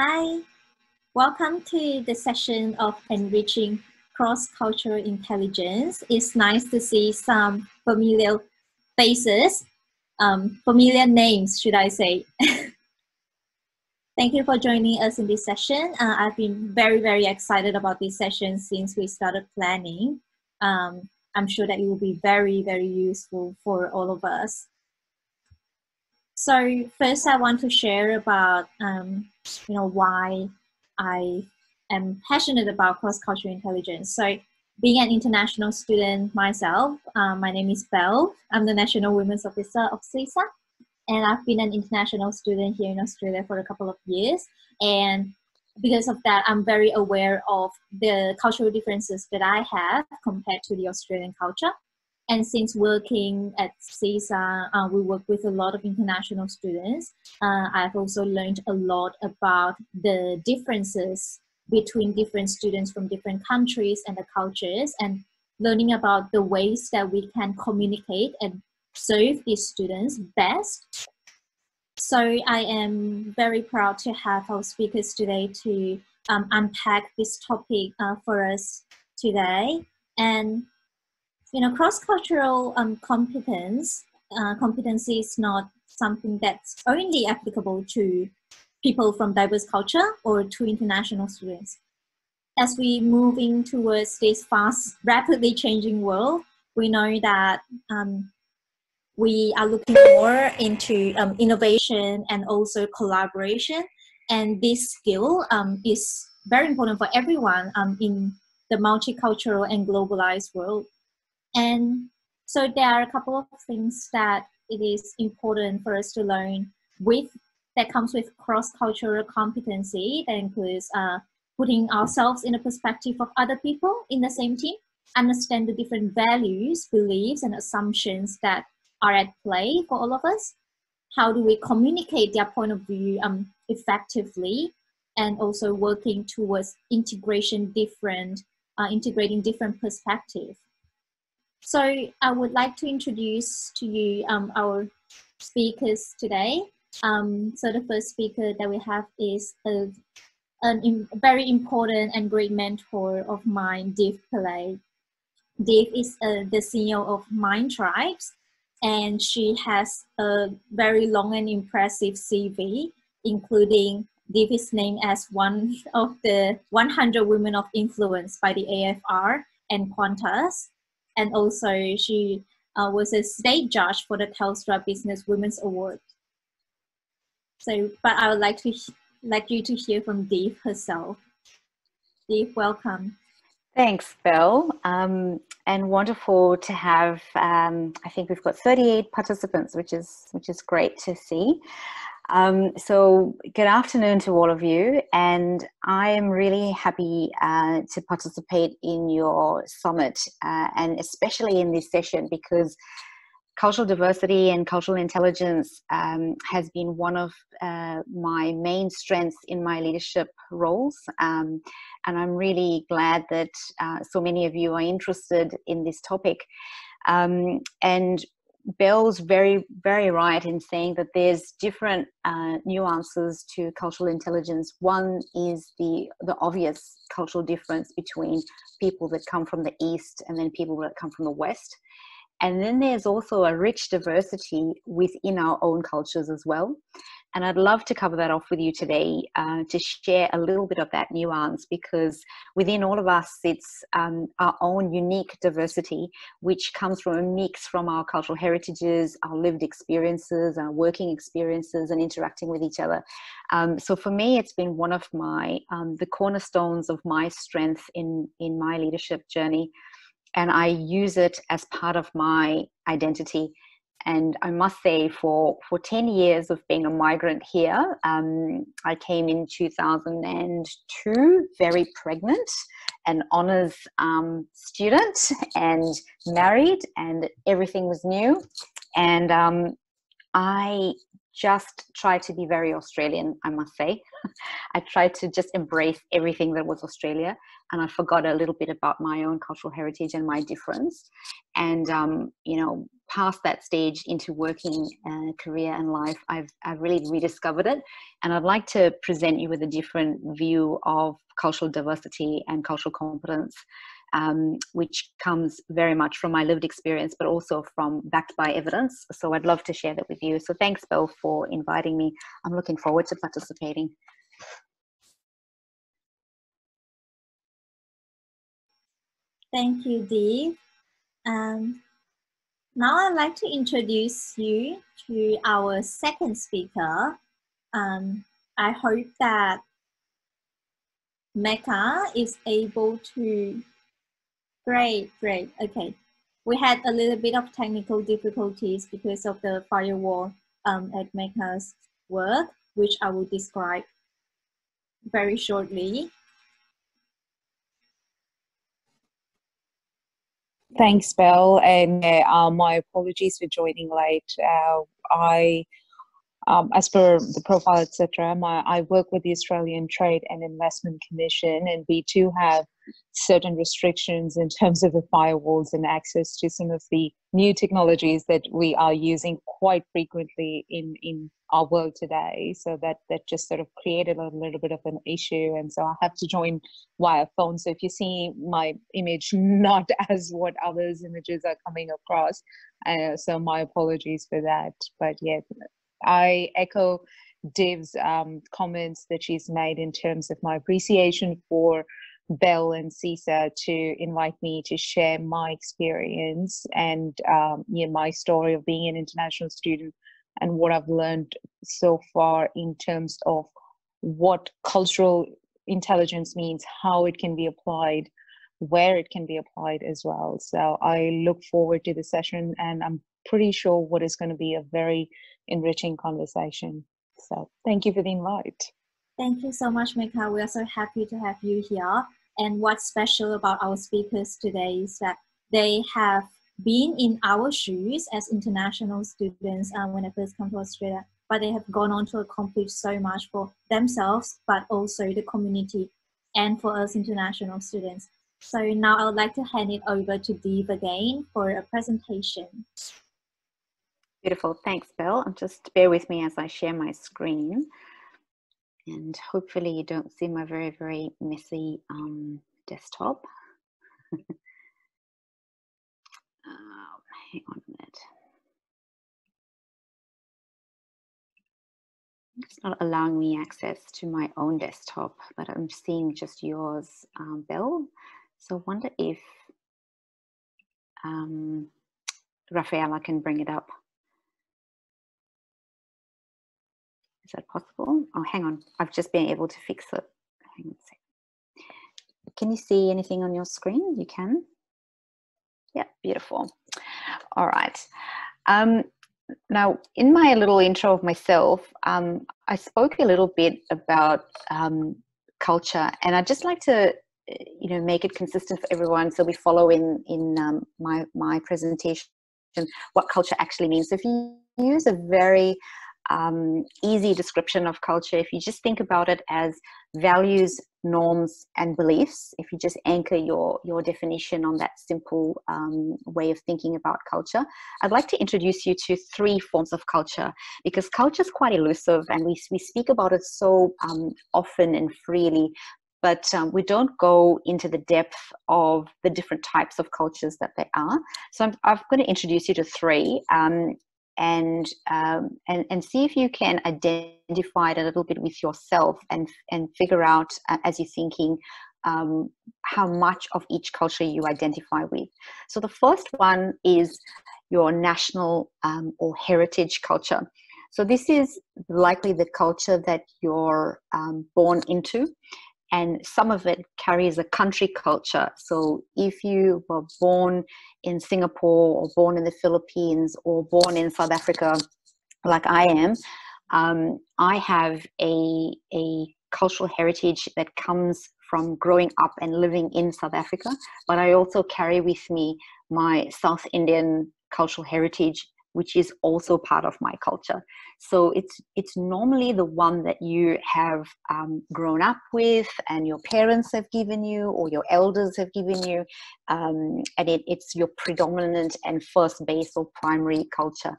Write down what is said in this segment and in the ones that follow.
Hi, welcome to the session of Enriching Cross-Cultural Intelligence. It's nice to see some familiar faces, familiar names, should I say. Thank you for joining us in this session. I've been very excited about this session since we started planning. I'm sure that it will be very useful for all of us. So first, I want to share about why I am passionate about cross-cultural intelligence. So, being an international student myself, my name is Belle. I'm the National Women's Officer of CISA, and I've been an international student here in Australia for a couple of years. And because of that, I'm very aware of the cultural differences that I have compared to the Australian culture. And since working at CISA, we work with a lot of international students. I've also learned a lot about the differences between different students from different countries and the cultures, and learning about the ways that we can communicate and serve these students best. So I am very proud to have our speakers today to unpack this topic for us today. And cross-cultural competency is not something that's only applicable to people from diverse culture or to international students. As we move in towards this fast, rapidly changing world, we know that we are looking more into innovation and also collaboration. And this skill is very important for everyone in the multicultural and globalized world. And so there are a couple of things that it is important for us to learn that comes with cross-cultural competency. That includes putting ourselves in the perspective of other people in the same team, understand the different values, beliefs, and assumptions that are at play for all of us. How do we communicate their point of view effectively, and also working towards integrating different perspectives. So I would like to introduce to you our speakers today. So the first speaker that we have is a very important and great mentor of mine, Div Pillay. Div is the CEO of Mind Tribes, and she has a very long and impressive CV, including Div is named as one of the 100 women of influence by the AFR and Qantas. And also she was a state judge for the Telstra Business Women's Award. So, but I would like you to hear from Div herself. Div, welcome. Thanks, Belle. And wonderful to have, I think we've got 38 participants, which is great to see. So good afternoon to all of you, and I am really happy to participate in your summit and especially in this session, because cultural diversity and cultural intelligence has been one of my main strengths in my leadership roles, and I'm really glad that so many of you are interested in this topic. And Belle's very right in saying that there's different nuances to cultural intelligence. One is the obvious cultural difference between people that come from the East and then people that come from the West. And then there's also a rich diversity within our own cultures as well. And I'd love to cover that off with you today to share a little bit of that nuance, because within all of us it's our own unique diversity, which comes from a mix from our cultural heritages, our lived experiences, our working experiences, and interacting with each other. So for me, it's been one of my the cornerstones of my strength in my leadership journey, and I use it as part of my identity. And I must say, for 10 years of being a migrant here, I came in 2002, very pregnant, an honours student, and married, and everything was new. And I just try to be very Australian, I must say. I tried to just embrace everything that was Australia, and I forgot a little bit about my own cultural heritage and my difference. And, you know, past that stage into working career and life, I've really rediscovered it. And I'd like to present you with a different view of cultural diversity and cultural competence, which comes very much from my lived experience, but also from backed by evidence. So I'd love to share that with you. So thanks, Belle, for inviting me. I'm looking forward to participating. Thank you, Div. Now I'd like to introduce you to our second speaker. I hope that Megha is able to... Great, okay. We had a little bit of technical difficulties because of the firewall at Megha's work, which I will describe very shortly. Thanks, Belle, and my apologies for joining late. As per the profile, etc., I work with the Australian Trade and Investment Commission, and we do have certain restrictions in terms of the firewalls and access to some of the new technologies that we are using quite frequently in our world today. So that just sort of created a little bit of an issue, and so I have to join via phone. So if you see my image not as what others' images are coming across, so my apologies for that. But yeah, I echo Div's comments that she's made in terms of my appreciation for Belle and Cisa to invite me to share my experience and you know, my story of being an international student and what I've learned so far in terms of what cultural intelligence means, how it can be applied, where it can be applied as well. So I look forward to the session, and I'm pretty sure what is going to be a very enriching conversation. So thank you for the invite. Thank you so much, Megha. We are so happy to have you here. And what's special about our speakers today is that they have been in our shoes as international students when they first come to Australia, but they have gone on to accomplish so much for themselves, but also the community and for us international students. So now I would like to hand it over to Div again for a presentation. Beautiful. Thanks, Belle. And just bear with me as I share my screen. And hopefully you don't see my very, very messy desktop. Hang on a minute. It's not allowing me access to my own desktop, but I'm seeing just yours, Belle. So I wonder if Raffaella can bring it up. Is that possible? Oh, hang on. I've just been able to fix it. Hang on a second. Can you see anything on your screen? You can? Yeah, beautiful. All right. Now, in my little intro of myself, I spoke a little bit about culture, and I'd just like to, you know, make it consistent for everyone. So we follow in my presentation what culture actually means. So if you use a very easy description of culture, if you just think about it as values, norms and beliefs, if you just anchor your definition on that simple way of thinking about culture, I'd like to introduce you to three forms of culture, because culture is quite elusive and we speak about it so often and freely, but we don't go into the depth of the different types of cultures that there are. So I'm going to introduce you to three. And see if you can identify it a little bit with yourself and figure out as you're thinking how much of each culture you identify with. So the first one is your national or heritage culture. So this is likely the culture that you're born into, and some of it carries a country culture. So if you were born in Singapore or born in the Philippines or born in South Africa, like I am, I have a cultural heritage that comes from growing up and living in South Africa, but I also carry with me my South Indian cultural heritage, which is also part of my culture. So it's normally the one that you have grown up with and your parents have given you or your elders have given you, and it's your predominant and first base or primary culture.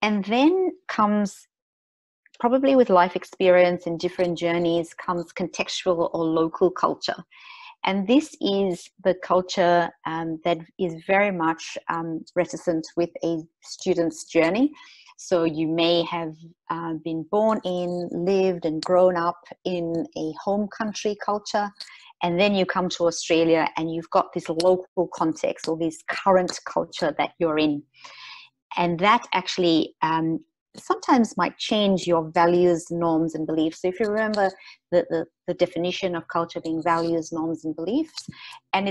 And then comes, probably with life experience and different journeys, comes contextual or local culture. And this is the culture that is very much reticent with a student's journey. So you may have been born in, lived and grown up in a home country culture, and then you come to Australia and you've got this local context or this current culture that you're in. And that actually sometimes might change your values, norms and beliefs. So if you remember the definition of culture being values, norms and beliefs, and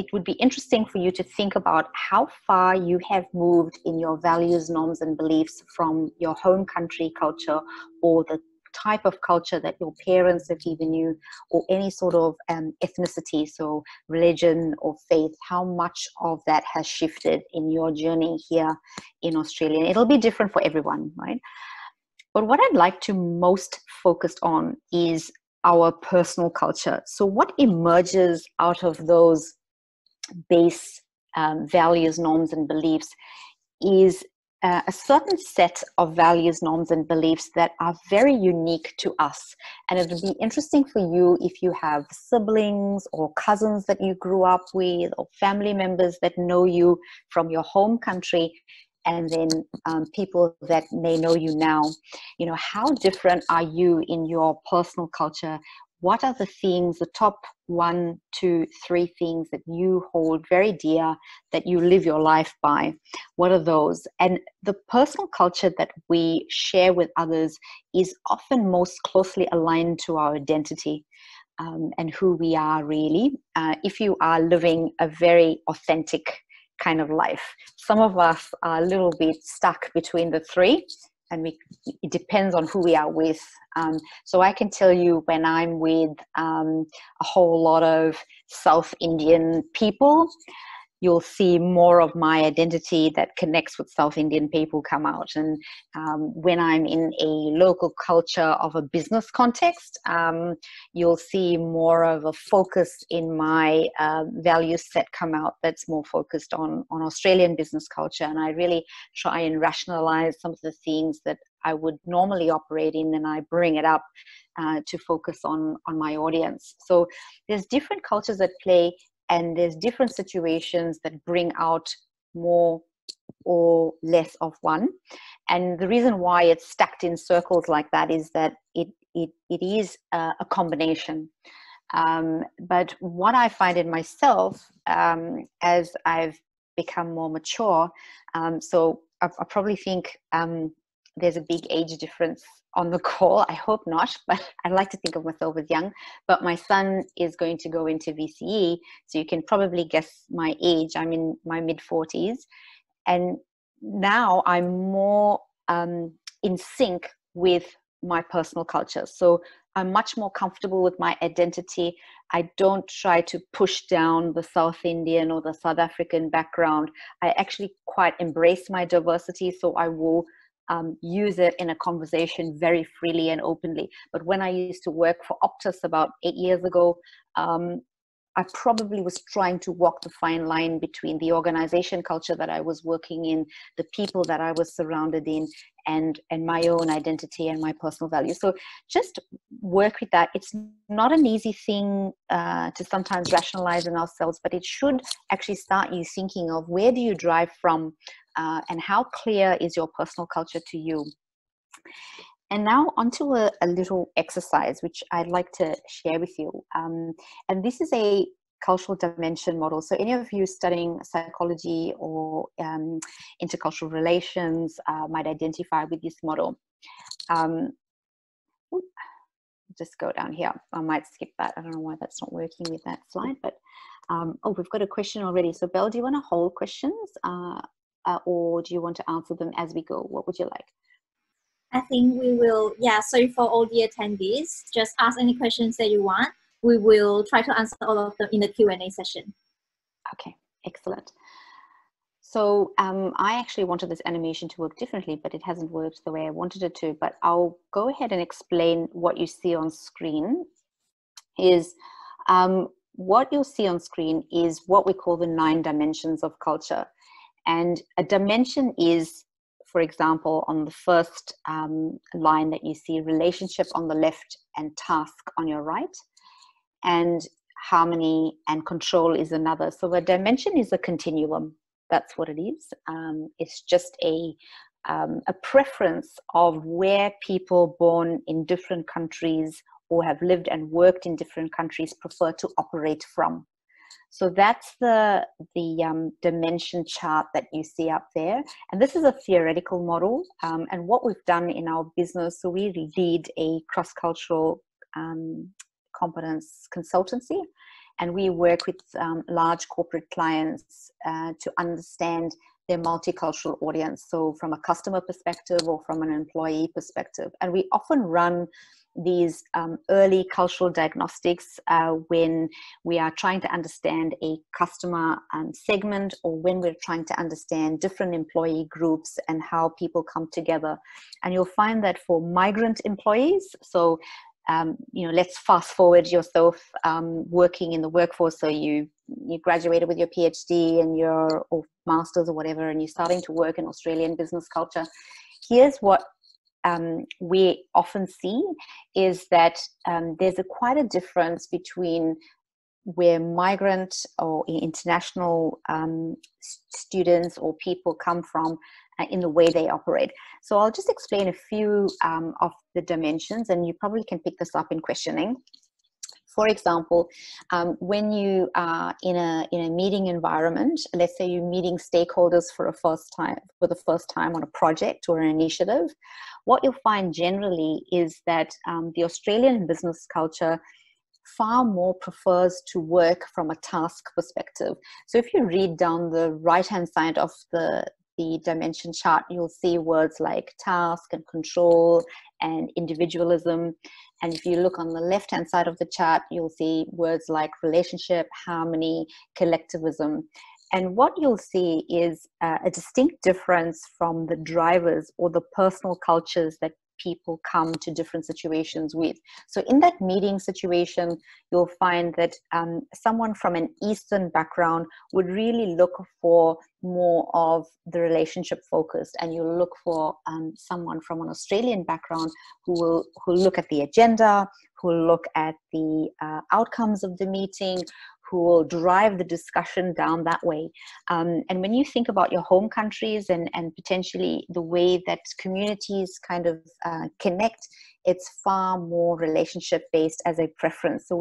it would be interesting for you to think about how far you have moved in your values, norms and beliefs from your home country culture or the type of culture that your parents have given you, or any sort of ethnicity, so religion or faith, how much of that has shifted in your journey here in Australia. And it'll be different for everyone, right? But what I'd like to most focus on is our personal culture. So what emerges out of those base values, norms and beliefs is a certain set of values, norms and beliefs that are very unique to us. And it would be interesting for you if you have siblings or cousins that you grew up with, or family members that know you from your home country, and then people that may know you now. You know, how different are you in your personal culture? What are the things, the top 1, 2, 3 things that you hold very dear, that you live your life by? What are those? And the personal culture that we share with others is often most closely aligned to our identity and who we are really, if you are living a very authentic kind of life. Some of us are a little bit stuck between the three, and it depends on who we are with. So I can tell you, when I'm with a whole lot of South Indian people, you'll see more of my identity that connects with South Indian people come out. And when I'm in a local culture of a business context, you'll see more of a focus in my value set come out that's more focused on Australian business culture. And I really try and rationalize some of the things that I would normally operate in, and I bring it up to focus on my audience. So there's different cultures at play, and there's different situations that bring out more or less of one. And the reason why it's stacked in circles like that is that it is a combination. But what I find in myself as I've become more mature, so I probably think there's a big age difference on the call. I hope not, but I like to think of myself as young. But my son is going to go into VCE, so you can probably guess my age. I'm in my mid-40s, and now I'm more in sync with my personal culture. So I'm much more comfortable with my identity. I don't try to push down the South Indian or the South African background. I actually quite embrace my diversity, so I will use it in a conversation very freely and openly. But when I used to work for Optus about 8 years ago, I probably was trying to walk the fine line between the organization culture that I was working in, the people that I was surrounded in, and my own identity and my personal values. So just work with that. It's not an easy thing to sometimes rationalize in ourselves, but it should actually start you thinking of, where do you drive from? And how clear is your personal culture to you? And now onto a little exercise, which I'd like to share with you. And this is a cultural dimension model. So any of you studying psychology or intercultural relations might identify with this model. Just go down here. I might skip that. I don't know why that's not working with that slide, but oh, we've got a question already. So Belle, do you want to hold questions? Or do you want to answer them as we go? What would you like? I think we will, yeah, so for all the attendees, just ask any questions that you want. We will try to answer all of them in the Q&A session. Okay, excellent. So I actually wanted this animation to work differently, but it hasn't worked the way I wanted it to. But I'll go ahead and explain what you see on screen is what you'll see on screen is what we call the 9 dimensions of culture. And a dimension is, for example, on the first line that you see, relationship on the left and task on your right. And harmony and control is another. So the dimension is a continuum. That's what it is. It's just a preference of where people born in different countries or have lived and worked in different countries prefer to operate from. So that's the dimension chart that you see up there. And this is a theoretical model. And what we've done in our business, so we lead a cross-cultural competence consultancy. And we work with large corporate clients to understand their multicultural audience. So from a customer perspective or from an employee perspective. And we often run these early cultural diagnostics when we are trying to understand a customer segment, or when we're trying to understand different employee groups and how people come together. And you'll find that for migrant employees, so you know, let's fast forward yourself working in the workforce. So you graduated with your PhD and your or master's or whatever, and you're starting to work in Australian business culture. Here's what we often see is that there's quite a difference between where migrant or international students or people come from in the way they operate. So I'll just explain a few of the dimensions, and you probably can pick this up in questioning. For example, when you are in a meeting environment, let's say you're meeting stakeholders for the first time on a project or an initiative, what you'll find generally is that the Australian business culture far more prefers to work from a task perspective. So if you read down the right-hand side of the dimension chart, you'll see words like task and control and individualism. And if you look on the left-hand side of the chart, you'll see words like relationship, harmony, collectivism. And what you'll see is a distinct difference from the drivers or the personal cultures that people come to different situations with. So in that meeting situation, you'll find that someone from an Eastern background would really look for more of the relationship focused, and you'll look for someone from an Australian background who will look at the agenda, who will look at the outcomes of the meeting, who will drive the discussion down that way. And when you think about your home countries and potentially the way that communities kind of connect, it's far more relationship-based as a preference. So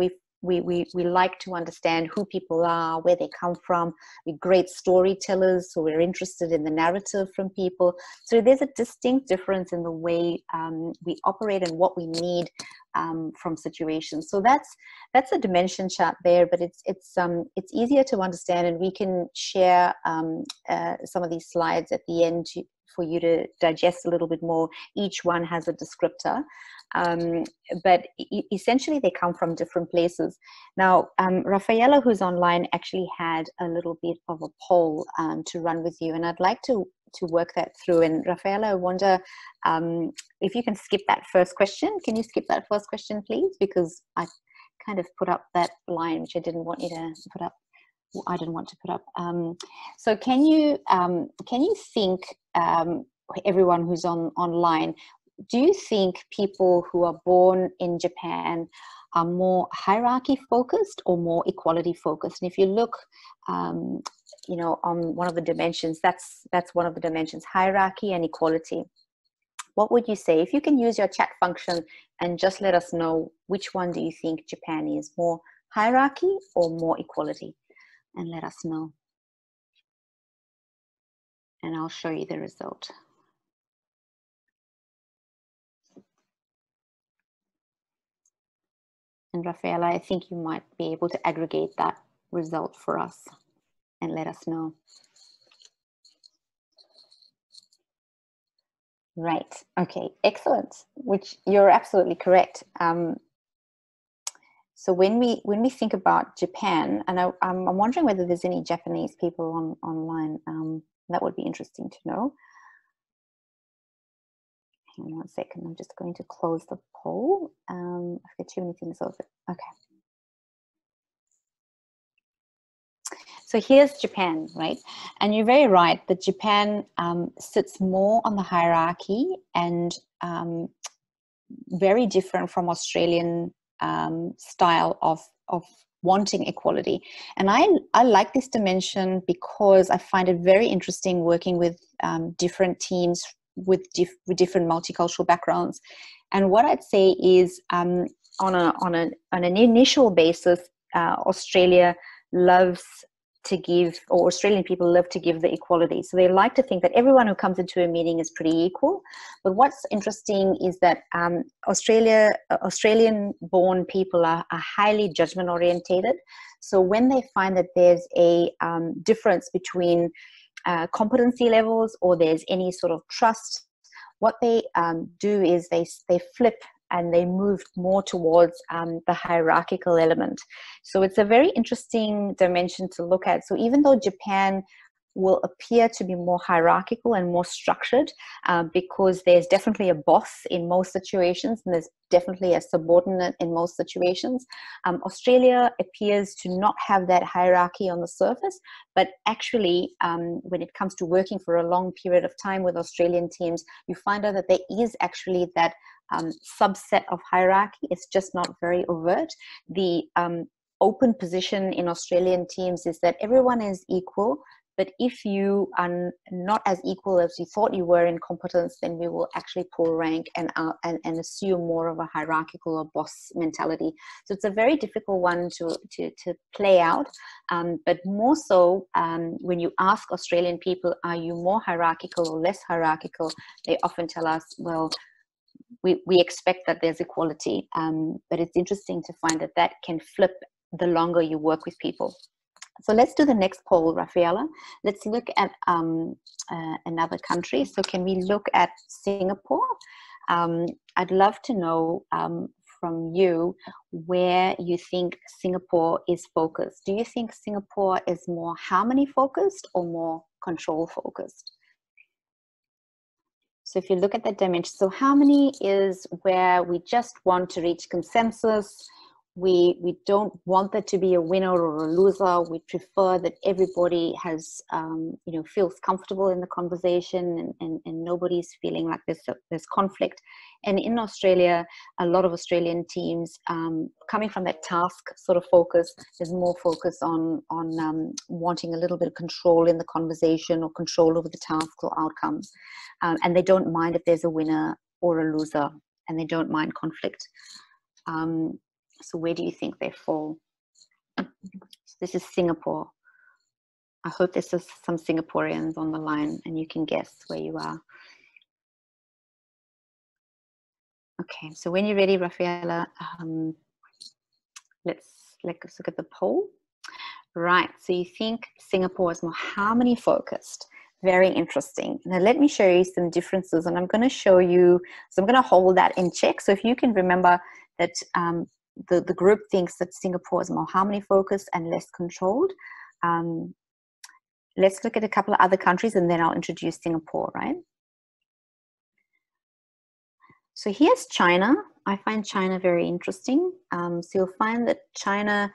we like to understand who people are, where they come from. We're great storytellers, so we're interested in the narrative from people. So there's a distinct difference in the way we operate and what we need from situations. So that's a dimension chart there, but it's easier to understand, and we can share some of these slides at the end for you to digest a little bit more. Each one has a descriptor, but essentially they come from different places. Now, Raffaella, who's online, actually had a little bit of a poll to run with you, and I'd like to work that through. And Raffaella, I wonder if you can skip that first question. Can you skip that first question, please? Because I kind of put up that line, which I didn't want you to put up. I didn't want to put up. So can you think, everyone who's online, do you think people who are born in Japan are more hierarchy focused or more equality focused? And if you look, you know, on one of the dimensions, that's one of the dimensions, hierarchy and equality. What would you say? If you can use your chat function and just let us know, which one do you think Japan is, more hierarchy or more equality? And let us know. And I'll show you the result. And Raffaella, I think you might be able to aggregate that result for us and let us know. Right, okay, excellent, which you're absolutely correct. So when we think about Japan, and I'm wondering whether there's any Japanese people online, that would be interesting to know. Hang on one second, I'm just going to close the poll. I've got too many things over. Okay. So here's Japan, right? And you're very right that Japan sits more on the hierarchy and very different from Australian style of wanting equality. And I like this dimension because I find it very interesting working with different teams with different multicultural backgrounds. And what I'd say is on an initial basis, Australia loves to give, or Australian people love to give the equality. So they like to think that everyone who comes into a meeting is pretty equal. But what's interesting is that Australian-born people are highly judgment-orientated. So when they find that there's a difference between competency levels or there's any sort of trust, what they do is they flip and they moved more towards the hierarchical element. So it's a very interesting dimension to look at. So even though Japan will appear to be more hierarchical and more structured, because there's definitely a boss in most situations and there's definitely a subordinate in most situations, Australia appears to not have that hierarchy on the surface, but actually when it comes to working for a long period of time with Australian teams, you find out that there is actually that subset of hierarchy. It's just not very overt. The open position in Australian teams is that everyone is equal, but if you are not as equal as you thought you were in competence, then we will actually pull rank and assume more of a hierarchical or boss mentality. So it's a very difficult one to play out, but more so when you ask Australian people, are you more hierarchical or less hierarchical, they often tell us, well, we expect that there's equality, but it's interesting to find that that can flip the longer you work with people. So let's do the next poll, Raffaella. Let's look at another country. So can we look at Singapore? I'd love to know from you where you think Singapore is focused. Do you think Singapore is more harmony focused or more control focused? So if you look at that dimension, so harmony is where we just want to reach consensus. We don't want there to be a winner or a loser. We prefer that everybody has, you know, feels comfortable in the conversation and nobody's feeling like there's conflict. And in Australia, a lot of Australian teams coming from that task sort of focus, there's more focus on wanting a little bit of control in the conversation or control over the task or outcomes. And they don't mind if there's a winner or a loser, and they don't mind conflict. So where do you think they fall? This is Singapore. I hope there's some Singaporeans on the line and you can guess where you are. Okay, so when you're ready, Raffaella, let's look at the poll. Right, so you think Singapore is more harmony focused. Very interesting. Now let me show you some differences, and I'm gonna show you, so I'm gonna hold that in check. So if you can remember that the group thinks that Singapore is more harmony focused and less controlled. Let's look at a couple of other countries and then I'll introduce Singapore, right? So here's China. I find China very interesting. So you'll find that China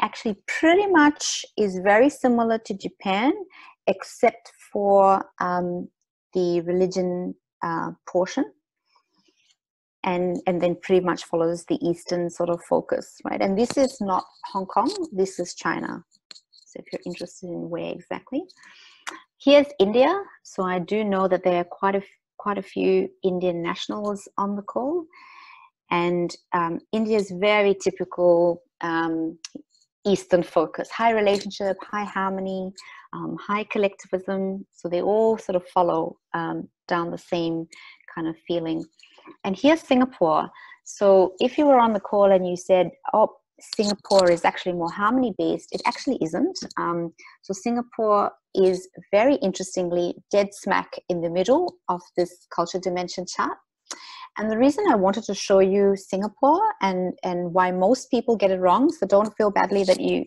actually pretty much is very similar to Japan, except for the religion portion. And then pretty much follows the Eastern sort of focus, right? And this is not Hong Kong, this is China. So if you're interested in where exactly. Here's India. So I do know that there are quite a few Indian nationals on the call. And India is very typical Eastern focus, high relationship, high harmony, high collectivism. So they all sort of follow down the same kind of feeling. And here's Singapore. So if you were on the call and you said, oh, Singapore is actually more harmony based, it actually isn't. So Singapore is very interestingly dead smack in the middle of this culture dimension chart. And the reason I wanted to show you Singapore and why most people get it wrong, so don't feel badly that you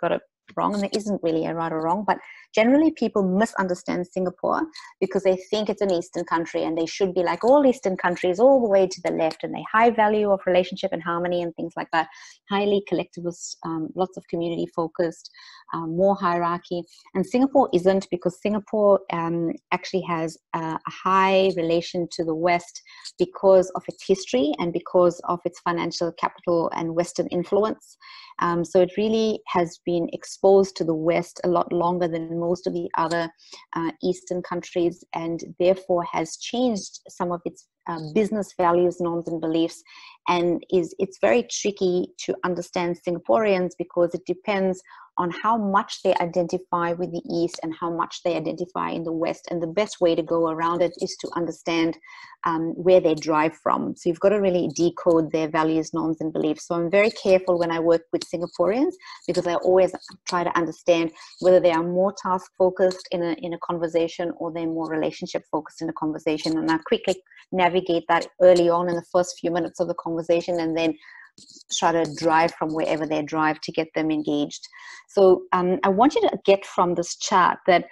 got it wrong, and there isn't really a right or wrong, but generally people misunderstand Singapore because they think it's an Eastern country and they should be like all Eastern countries all the way to the left, and they high value of relationship and harmony and things like that, highly collectivist, lots of community focused, more hierarchy. And Singapore isn't, because Singapore actually has a high relation to the West because of its history and because of its financial capital and Western influence. So it really has been exposed to the West a lot longer than most of the other Eastern countries, and therefore has changed some of its business values, norms and beliefs, and it's very tricky to understand Singaporeans because it depends on how much they identify with the East and how much they identify in the West. And the best way to go around it is to understand where they drive from. So you've got to really decode their values, norms and beliefs. So I'm very careful when I work with Singaporeans because I always try to understand whether they are more task focused in a conversation or they're more relationship focused in a conversation. And I quickly navigate that early on in the first few minutes of the conversation, and then try to drive from wherever they drive to get them engaged. So I want you to get from this chart that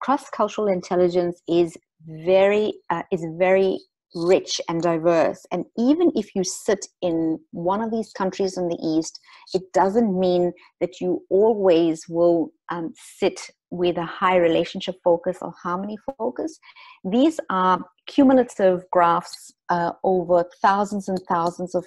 cross-cultural intelligence is very rich and diverse. And even if you sit in one of these countries in the East, it doesn't mean that you always will sit with a high relationship focus or harmony focus. These are cumulative graphs over thousands and thousands of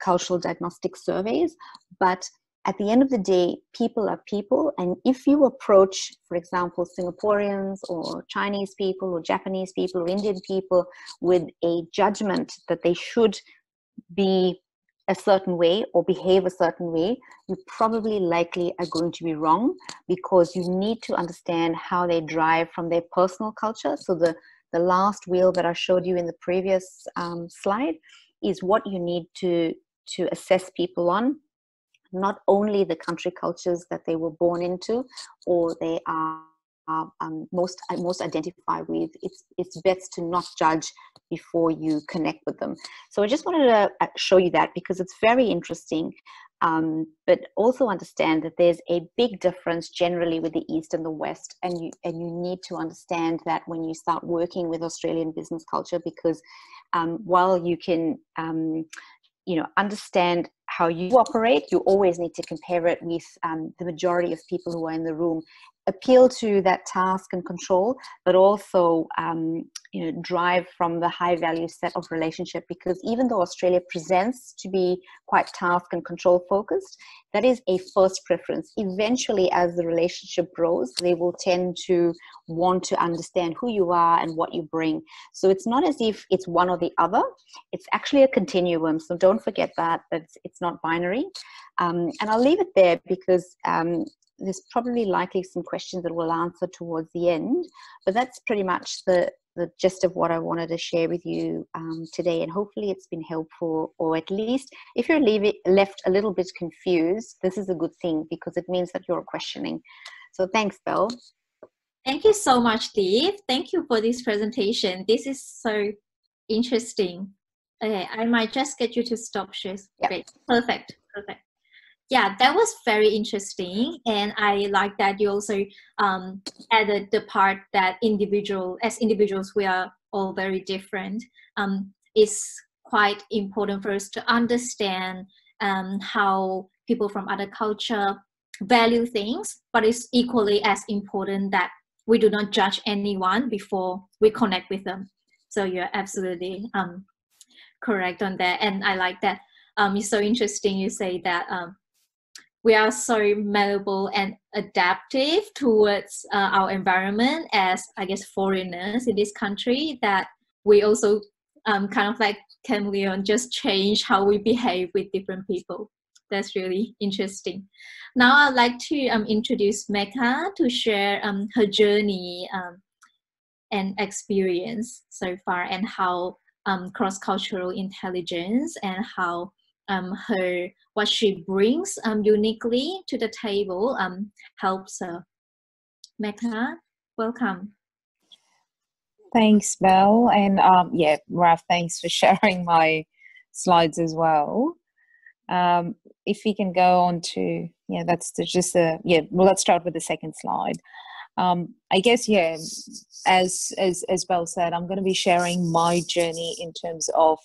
cultural diagnostic surveys, but at the end of the day, people are people, and if you approach, for example, Singaporeans or Chinese people or Japanese people or Indian people with a judgment that they should be a certain way or behave a certain way, you probably likely are going to be wrong, because you need to understand how they drive from their personal culture. So the last wheel that I showed you in the previous slide is what you need to assess people on, not only the country cultures that they were born into or they are most identify with. It's best to not judge before you connect with them. So I just wanted to show you that because it's very interesting, but also understand that there's a big difference generally with the East and the West, and you need to understand that when you start working with Australian business culture, because while you can understand how you operate, you always need to compare it with the majority of people who are in the room. Appeal to that task and control, but also drive from the high value set of relationship, because even though Australia presents to be quite task and control focused, that is a first preference. Eventually, as the relationship grows, they will tend to want to understand who you are and what you bring. So it's not as if it's one or the other, it's actually a continuum. So don't forget that it's not binary. And I'll leave it there because there's probably likely some questions that we'll answer towards the end, but that's pretty much the gist of what I wanted to share with you today, and hopefully it's been helpful, or at least if you're left a little bit confused, this is a good thing because it means that you're questioning. So thanks, Belle. Thank you so much, Div. Thank you for this presentation. This is so interesting. Okay, I might just get you to stop share. Yep. Great. Perfect. Yeah, that was very interesting, and I like that you also added the part that as individuals we are all very different. It's quite important for us to understand how people from other culture value things, but it's equally as important that we do not judge anyone before we connect with them. So you're absolutely correct on that, and I like that. It's so interesting you say that we are so malleable and adaptive towards our environment as, I guess, foreigners in this country, that we also kind of like chameleon, just change how we behave with different people. That's really interesting. Now I'd like to introduce Megha to share her journey and experience so far, and how cross-cultural intelligence and how what she brings uniquely to the table helps her. Megha, welcome. Thanks, Belle. And yeah, Raf, thanks for sharing my slides as well. If we can go on to, yeah, that's just a, yeah, well, let's start with the second slide. I guess, yeah, as Belle said, I'm going to be sharing my journey in terms of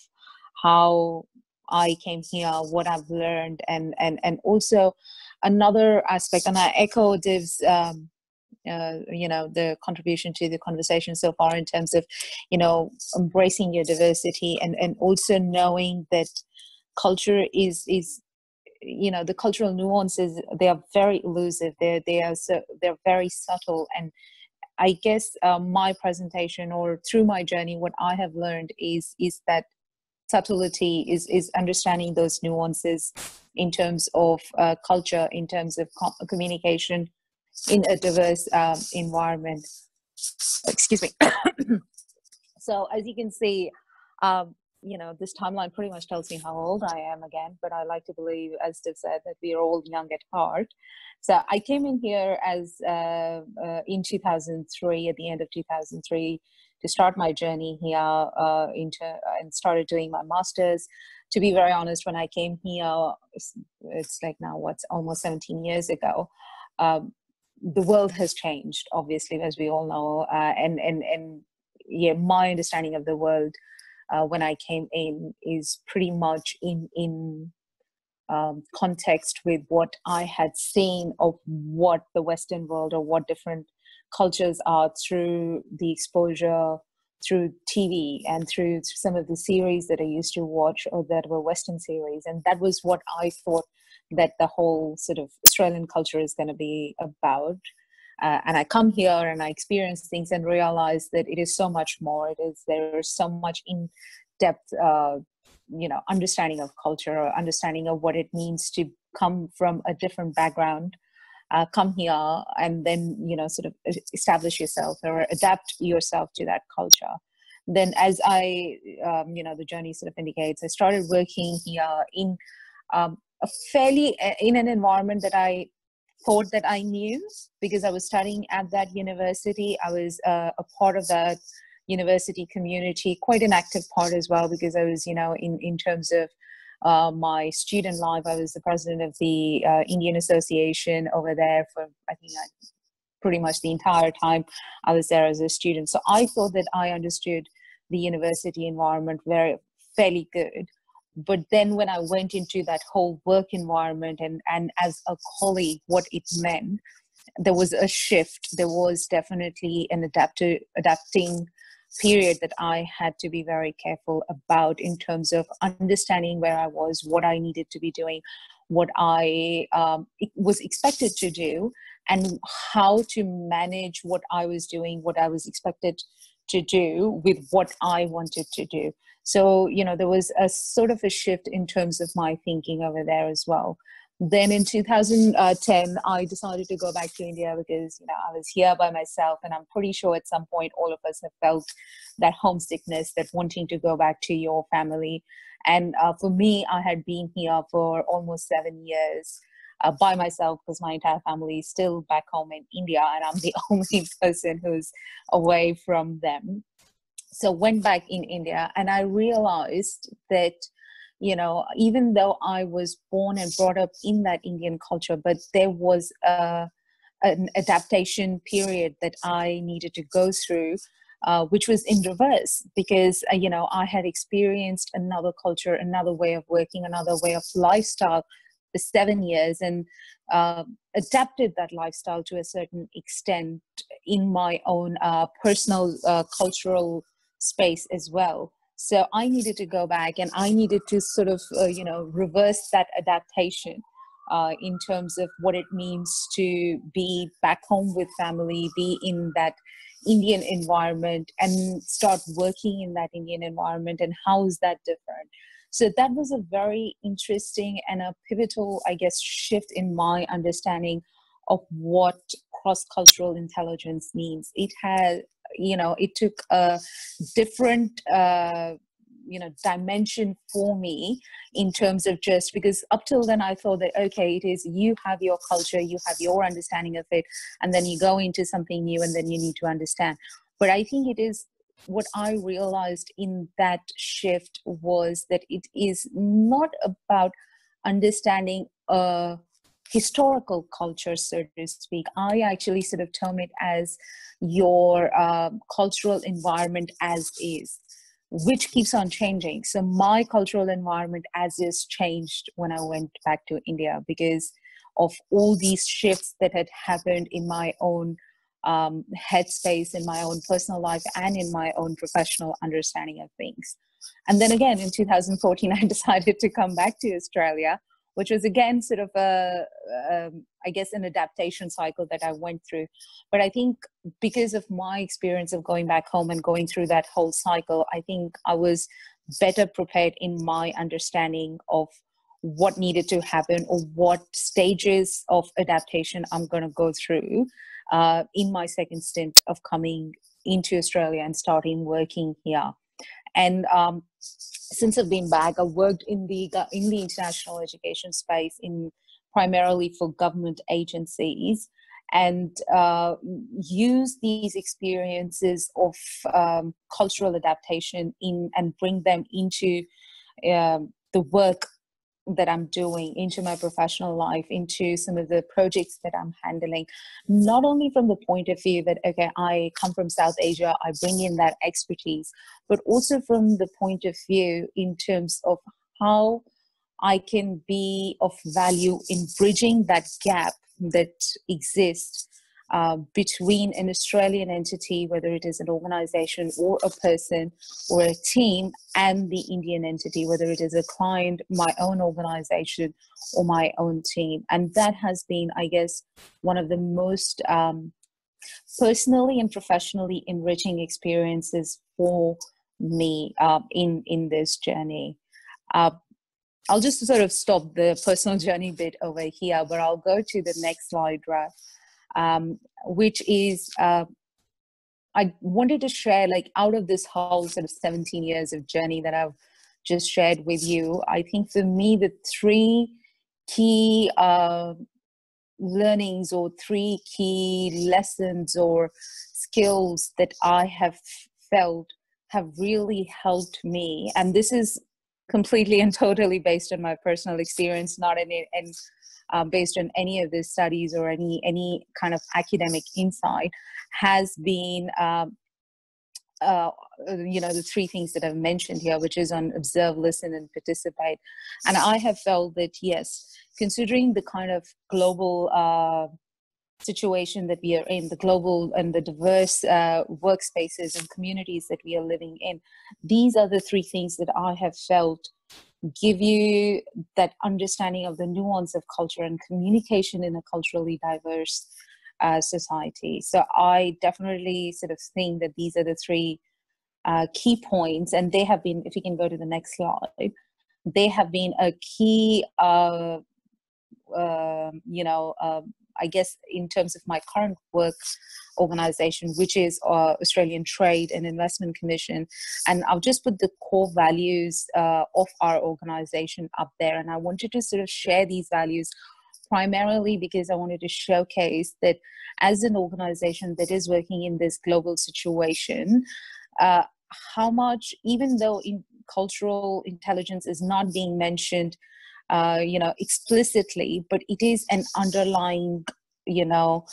how I came here, what I've learned, and also another aspect, and I echo Div's, you know, the contribution to the conversation so far in terms of, you know, embracing your diversity and also knowing that culture is, you know, the cultural nuances, they are very elusive. They're very subtle. And I guess my presentation, or through my journey, what I have learned is that subtlety is understanding those nuances in terms of culture, in terms of communication in a diverse environment. Excuse me. So as you can see, you know, this timeline pretty much tells me how old I am again, but I like to believe, as Div said, that we are all young at heart. So I came in here as in 2003, at the end of 2003, to start my journey here and started doing my master's. To be very honest, when I came here, it's like now what's almost 17 years ago, the world has changed, obviously, as we all know, and yeah, my understanding of the world when I came in is pretty much in context with what I had seen of what the Western world, or what different cultures are, through the exposure, through TV, and through some of the series that I used to watch, or that were Western series. And that was what I thought that the whole sort of Australian culture is going to be about. And I come here and I experience things and realize that it is so much more. There's so much in-depth, you know, understanding of culture, or understanding of what it means to come from a different background, come here and then, you know, sort of establish yourself or adapt yourself to that culture. Then, as I, you know, the journey sort of indicates, I started working here in in an environment that I thought that I knew, because I was studying at that university. I was a part of that university community, quite an active part as well, because I was, you know, in terms of my student life, I was the president of the Indian Association over there for, I think, pretty much the entire time I was there as a student. So I thought that I understood the university environment fairly good. But then when I went into that whole work environment and as a colleague, what it meant, there was a shift. There was definitely an adapting period that I had to be very careful about, in terms of understanding where I was, what I needed to be doing, what I was expected to do, and how to manage what I was doing, what I was expected to do with what I wanted to do. So, you know, there was a sort of a shift in terms of my thinking over there as well. Then in 2010, I decided to go back to India, because, you know, I was here by myself, and I'm pretty sure at some point all of us have felt that homesickness, that wanting to go back to your family. And for me, I had been here for almost 7 years by myself, because my entire family is still back home in India, and I'm the only person who's away from them. So went back in India, and I realized that, you know, even though I was born and brought up in that Indian culture, but there was an adaptation period that I needed to go through, which was in reverse, because, you know, I had experienced another culture, another way of working, another way of lifestyle for 7 years, and adapted that lifestyle to a certain extent in my own personal cultural space as well. So I needed to go back, and I needed to sort of, you know, reverse that adaptation in terms of what it means to be back home with family, be in that Indian environment, and start working in that Indian environment, and how is that different? So that was a very interesting and a pivotal, I guess, shift in my understanding of what cross-cultural intelligence means. It had, you know, it took a different, you know, dimension for me, in terms of just, because up till then I thought that, okay, it is, you have your culture, you have your understanding of it, and then you go into something new, and then you need to understand. But I think it is What I realized in that shift was that it is not about understanding a historical culture, so to speak. I actually sort of term it as your cultural environment as is, which keeps on changing. So my cultural environment as is changed when I went back to India because of all these shifts that had happened in my own headspace, in my own personal life, and in my own professional understanding of things. And then again, in 2014, I decided to come back to Australia, which was again sort of a, I guess, an adaptation cycle that I went through. But I think because of my experience of going back home and going through that whole cycle, I think I was better prepared in my understanding of what needed to happen or what stages of adaptation I'm going to go through in my second stint of coming into Australia and starting working here. And since I've been back, I've worked in the international education space, in primarily for government agencies, and use these experiences of cultural adaptation and bring them into the work that I'm doing, into my professional life, into some of the projects that I'm handling, not only from the point of view that, okay, I come from South Asia, I bring in that expertise, but also from the point of view in terms of how I can be of value in bridging that gap that exists between an Australian entity, whether it is an organization or a person or a team, and the Indian entity, whether it is a client, my own organization, or my own team. And that has been, I guess, one of the most personally and professionally enriching experiences for me in this journey. I'll just sort of stop the personal journey bit over here, but I'll go to the next slide, Raf. Which is, I wanted to share, like, out of this whole sort of 17 years of journey that I've just shared with you, I think for me, the three key learnings or three key lessons or skills that I have felt have really helped me. And this is completely and totally based on my personal experience, not in it. And based on any of the studies or any kind of academic insight, has been, you know, the three things that I've mentioned here, which is on observe, listen, and participate. And I have felt that, yes, considering the kind of global situation that we are in, the global and the diverse workspaces and communities that we are living in, these are the three things that I have felt give you that understanding of the nuance of culture and communication in a culturally diverse society. So I definitely sort of think that these are the three key points, and they have been, if you can go to the next slide, they have been a key, you know, I guess in terms of my current work organization, which is Australian Trade and Investment Commission. And I've just put the core values of our organization up there. And I wanted to sort of share these values primarily because I wanted to showcase that as an organization that is working in this global situation, how much, even though cultural intelligence is not being mentioned you know, explicitly, but it is an underlying, you know,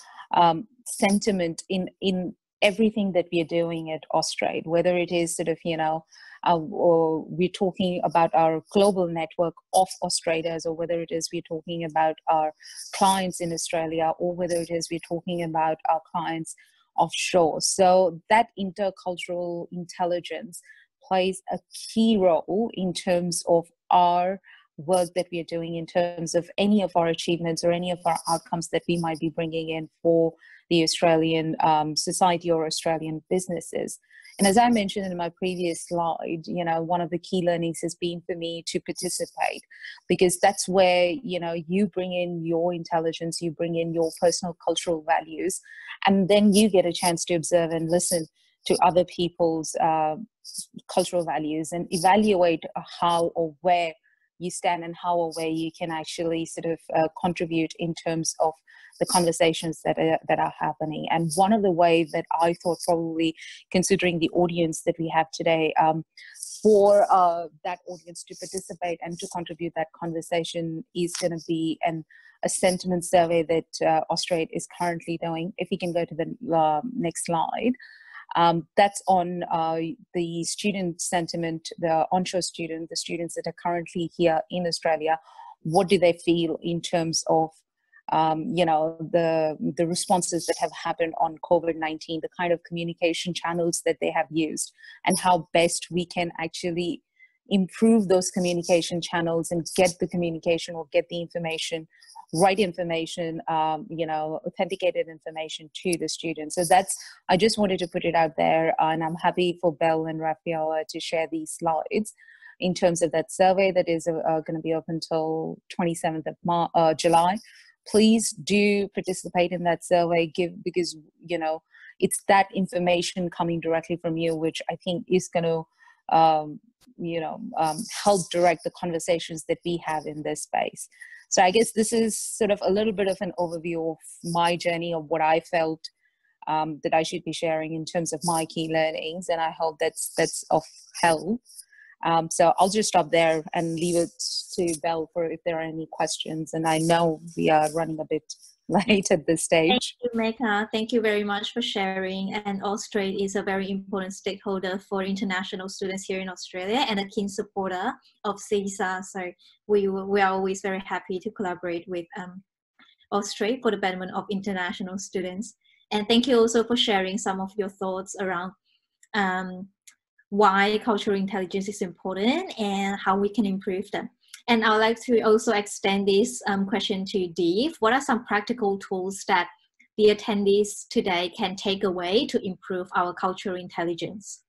sentiment in everything that we are doing at Austrade, whether it is sort of, you know, or we're talking about our global network of Austraders, or whether it is we're talking about our clients in Australia, or whether it is we're talking about our clients offshore. So that intercultural intelligence plays a key role in terms of our work that we are doing, in terms of any of our achievements or any of our outcomes that we might be bringing in for the Australian society or Australian businesses. And as I mentioned in my previous slide, you know, one of the key learnings has been for me to participate, because that's where, you know, you bring in your intelligence, you bring in your personal cultural values, and then you get a chance to observe and listen to other people's cultural values and evaluate how or where you stand and how or where you can actually sort of contribute in terms of the conversations that are happening. And one of the ways that I thought, probably considering the audience that we have today, for that audience to participate and to contribute that conversation is going to be a sentiment survey that Austrade is currently doing. If you can go to the next slide. That's on the student sentiment, the onshore students, the students that are currently here in Australia. What do they feel in terms of, the responses that have happened on COVID-19, the kind of communication channels that they have used, and how best we can actually improve those communication channels and get the communication or get the information, right information, authenticated information to the students. So that's, I just wanted to put it out there, and I'm happy for Belle and Raffaella to share these slides in terms of that survey that is going to be open until 27th of July. Please do participate in that survey, because, it's that information coming directly from you, which I think is going to, help direct the conversations that we have in this space. So I guess this is sort of a little bit of an overview of my journey, of what I felt that I should be sharing in terms of my key learnings, and I hope that's of help. So I'll just stop there and leave it to Belle for if there are any questions, and I know we are running a bit late at this stage. Thank you, Megha. Thank you very much for sharing. And Austrade is a very important stakeholder for international students here in Australia and a keen supporter of CISA. So we are always very happy to collaborate with Austrade for the betterment of international students. And thank you also for sharing some of your thoughts around why cultural intelligence is important and how we can improve them. And I would like to also extend this question to Div. What are some practical tools that the attendees today can take away to improve our cultural intelligence?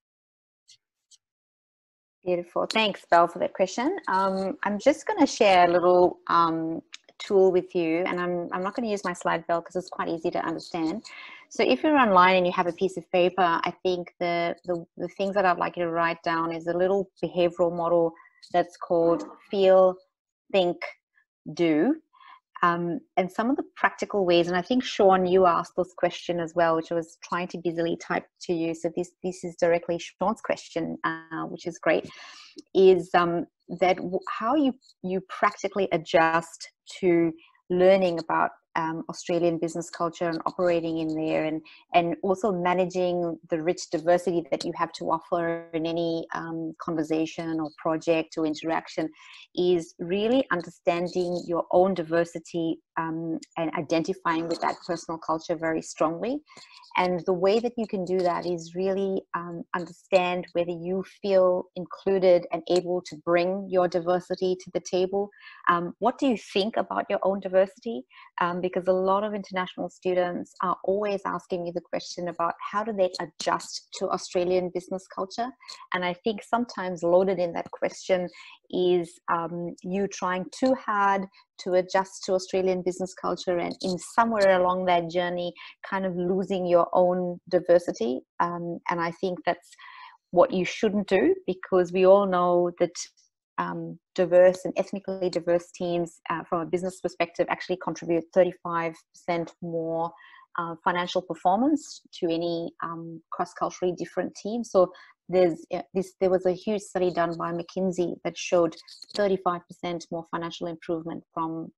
Beautiful. Thanks, Belle, for that question. I'm just going to share a little tool with you, and I'm not going to use my slide, Belle, because it's quite easy to understand. So if you're online and you have a piece of paper, I think the things that I'd like you to write down is a little behavioral model that's called feel, think, do, and some of the practical ways. And I think, Sean, you asked this question as well, which I was trying to busily type to you. So this is directly Sean's question, which is great, is that how you practically adjust to learning about Australian business culture and operating in there, and also managing the rich diversity that you have to offer in any conversation or project or interaction, is really understanding your own diversity and identifying with that personal culture very strongly. And the way that you can do that is really understand whether you feel included and able to bring your diversity to the table. What do you think about your own diversity? Because a lot of international students are always asking me the question about how do they adjust to Australian business culture. And I think sometimes loaded in that question is you trying too hard to adjust to Australian business culture, and in somewhere along that journey kind of losing your own diversity. And I think that's what you shouldn't do, because we all know that diverse and ethnically diverse teams from a business perspective actually contribute 35% more financial performance to any cross-culturally different team. So there was a huge study done by McKinsey that showed 35% more financial improvement from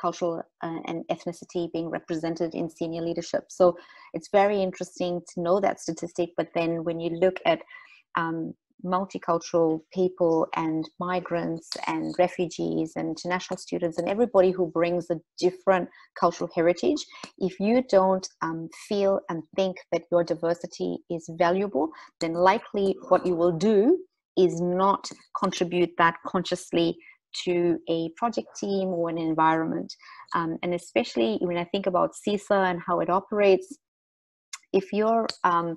cultural and ethnicity being represented in senior leadership. So it's very interesting to know that statistic, but then when you look at multicultural people and migrants and refugees and international students and everybody who brings a different cultural heritage, if you don't feel and think that your diversity is valuable, then likely what you will do is not contribute that consciously to a project team or an environment. And especially when I think about CISA and how it operates, if you're in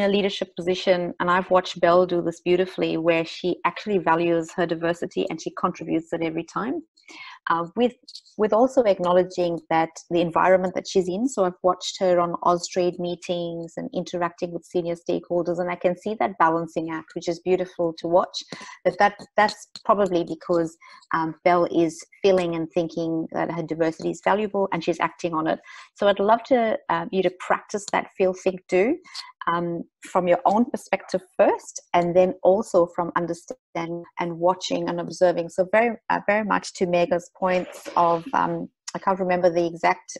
a leadership position, and I've watched Belle do this beautifully, where she actually values her diversity and she contributes it every time. with also acknowledging that the environment that she's in. So I've watched her on Austrade meetings and interacting with senior stakeholders, and I can see that balancing act, which is beautiful to watch. But that's probably because Belle is feeling and thinking that her diversity is valuable and she's acting on it. So I'd love to you to practice that feel, think, do from your own perspective first, and then also from understanding and watching and observing. So very much to Megha's points of I can't remember the exact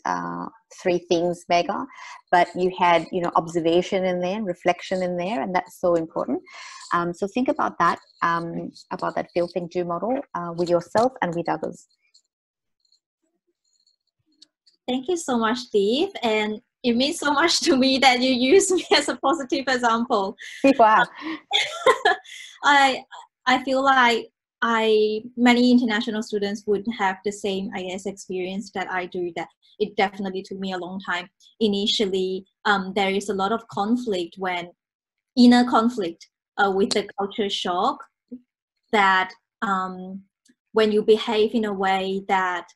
three things, Megha, but you had, you know, observation in there and reflection in there, and that's so important. So think about that feel, think, do model with yourself and with others. Thank you so much, Div, and it means so much to me that you use me as a positive example. Wow. I feel like many international students would have the same, I guess, experience that I do. That it definitely took me a long time. Initially, there is a lot of conflict, when inner conflict with the culture shock, that when you behave in a way that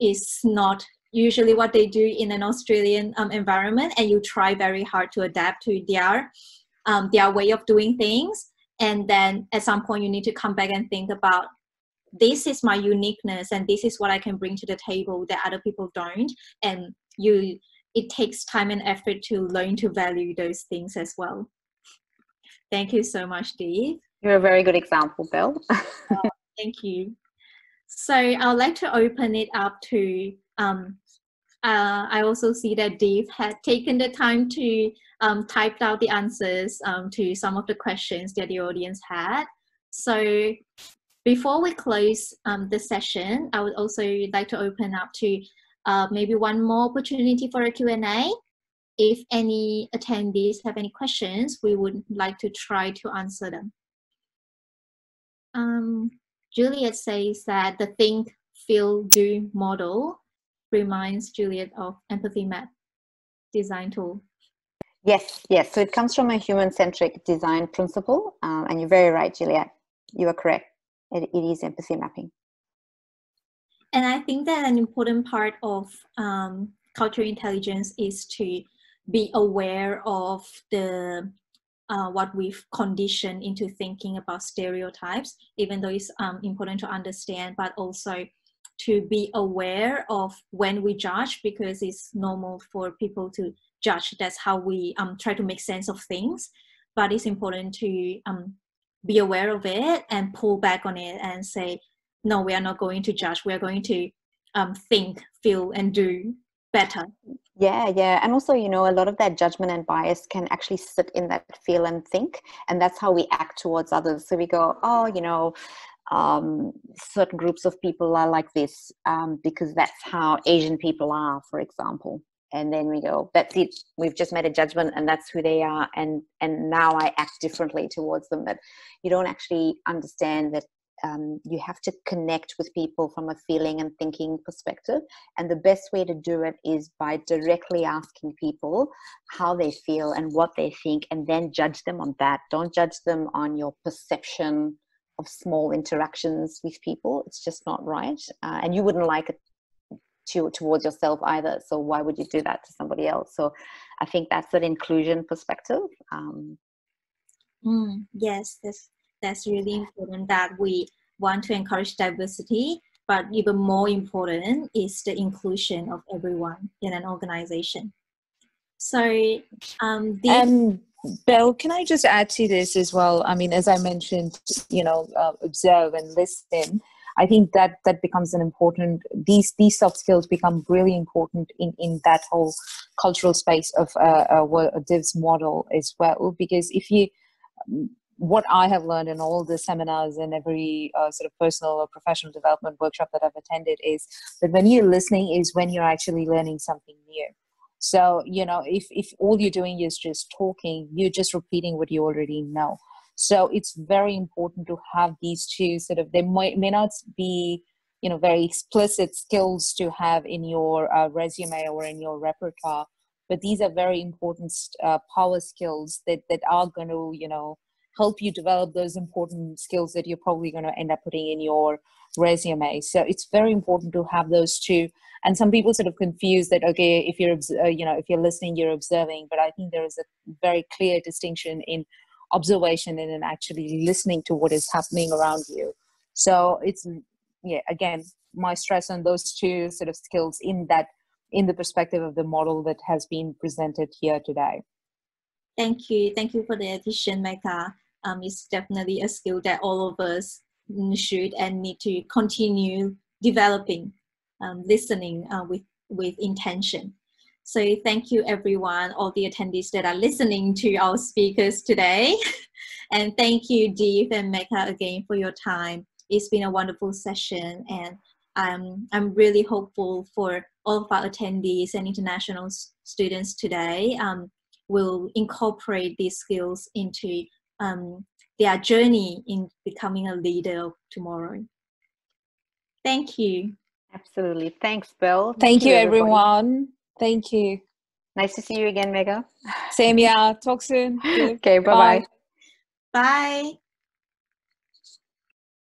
is not usually what they do in an Australian environment, and you try very hard to adapt to their way of doing things, and then at some point you need to come back and think about, this is my uniqueness and this is what I can bring to the table that other people don't, and it takes time and effort to learn to value those things as well. Thank you so much, Div. You're a very good example, Belle. Thank you. So I'd like to open it up to I also see that Div had taken the time to type out the answers to some of the questions that the audience had. So before we close the session, I would also like to open up to maybe one more opportunity for a Q&A. If any attendees have any questions, we would like to try to answer them. Juliet says that the think, feel, do model reminds Juliet of empathy map design tool. Yes, yes. So it comes from a human-centric design principle, and you're very right, Juliet. You are correct. It is empathy mapping. And I think that an important part of cultural intelligence is to be aware of the what we've conditioned into thinking about stereotypes, even though it's important to understand, but also to be aware of when we judge, because it's normal for people to judge. That's how we try to make sense of things, but it's important to be aware of it and pull back on it and say, no, we are not going to judge. We are going to think, feel, and do better. Yeah, yeah. And also, you know, a lot of that judgment and bias can actually sit in that feel and think, and that's how we act towards others. So we go, oh, you know, certain groups of people are like this because that's how Asian people are, for example. And then we go, that's it. We've just made a judgment and that's who they are. And now I act differently towards them. But you don't actually understand that you have to connect with people from a feeling and thinking perspective. And the best way to do it is by directly asking people how they feel and what they think, and then judge them on that. Don't judge them on your perception of small interactions with people. It's just not right. And you wouldn't like it towards yourself either. So why would you do that to somebody else? So I think that's that inclusion perspective. Yes, that's really important, that we want to encourage diversity, but even more important is the inclusion of everyone in an organization. So Belle, can I just add to this as well? I mean, as I mentioned, you know, observe and listen. I think that becomes an important, these soft skills become really important in that whole cultural space of Div's model as well. Because if you, what I have learned in all the seminars and every sort of personal or professional development workshop that I've attended is that when you're listening is when you're actually learning something new. So, you know, if all you're doing is just talking, you're just repeating what you already know. So it's very important to have these two sort of, they may not be, you know, very explicit skills to have in your resume or in your repertoire, but these are very important power skills that are going to, you know, help you develop those important skills that you're probably going to end up putting in your resume. So it's very important to have those two. And some people sort of confuse that, okay, if you're, if you're listening, you're observing. But I think there is a very clear distinction in observation and in actually listening to what is happening around you. So it's, yeah, again, my stress on those two sort of skills in the perspective of the model that has been presented here today. Thank you. Thank you for the addition, Megha. It's definitely a skill that all of us should and need to continue developing, listening with intention. So thank you, everyone, all the attendees that are listening to our speakers today. And thank you, Div and Megha, again for your time. It's been a wonderful session, and I'm really hopeful for all of our attendees and international students today will incorporate these skills into their journey in becoming a leader of tomorrow. Thank you. Absolutely. Thanks, Belle. Thank you, everyone. Thank you. Nice to see you again, Megha. Same here. Talk soon. Okay, bye-bye. Bye.